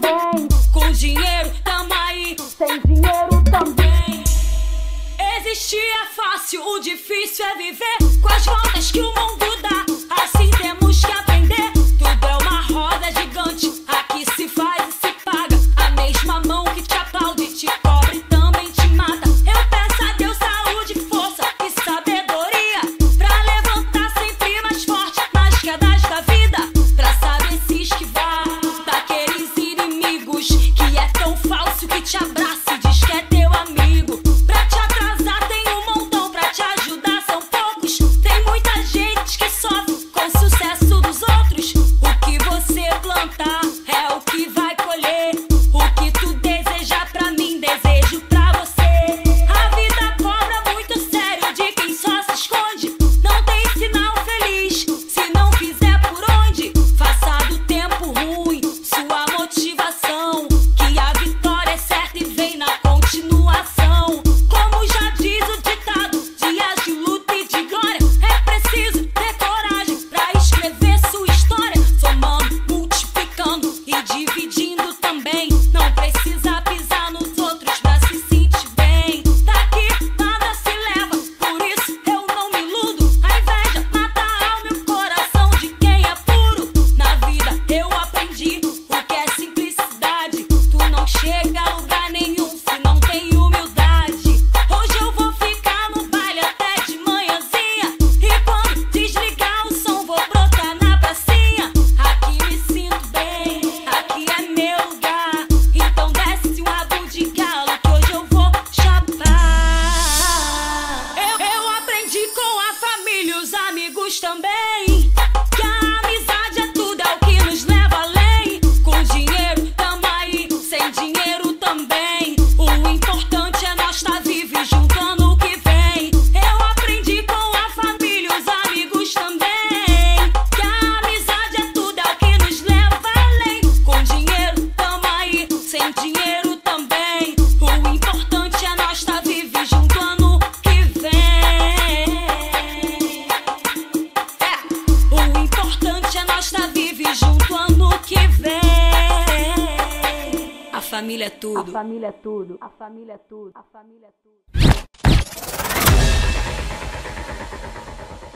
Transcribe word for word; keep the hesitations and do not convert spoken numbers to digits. também. Com dinheiro tamo aí, sem dinheiro também. Existir é fácil, o difícil é viver com as rodas que o mundo dá. Assim temos que aprender. Tudo é uma roda gigante, aqui se faz e se paga. A mesma mão que te aplaude te cobre também te mata. Eu peço a Deus saúde, força e sabedoria pra levantar sempre mais forte nas quedas da vida, pra saber se esquivar daqueles inimigos que é tão falso que te abraça e diz que é teu amigo. Também que a amizade é tudo, é o que nos leva além. Com dinheiro tamo aí, sem dinheiro também. O importante é nós tá vivo e juntando o que vem. Eu aprendi com a família, os amigos também, que a amizade é tudo, é o que nos leva além. Com dinheiro tamo aí, sem dinheiro também. O importante é nós tá vivo e juntando. A família é tudo. A família é tudo. A família é tudo. A família é tudo.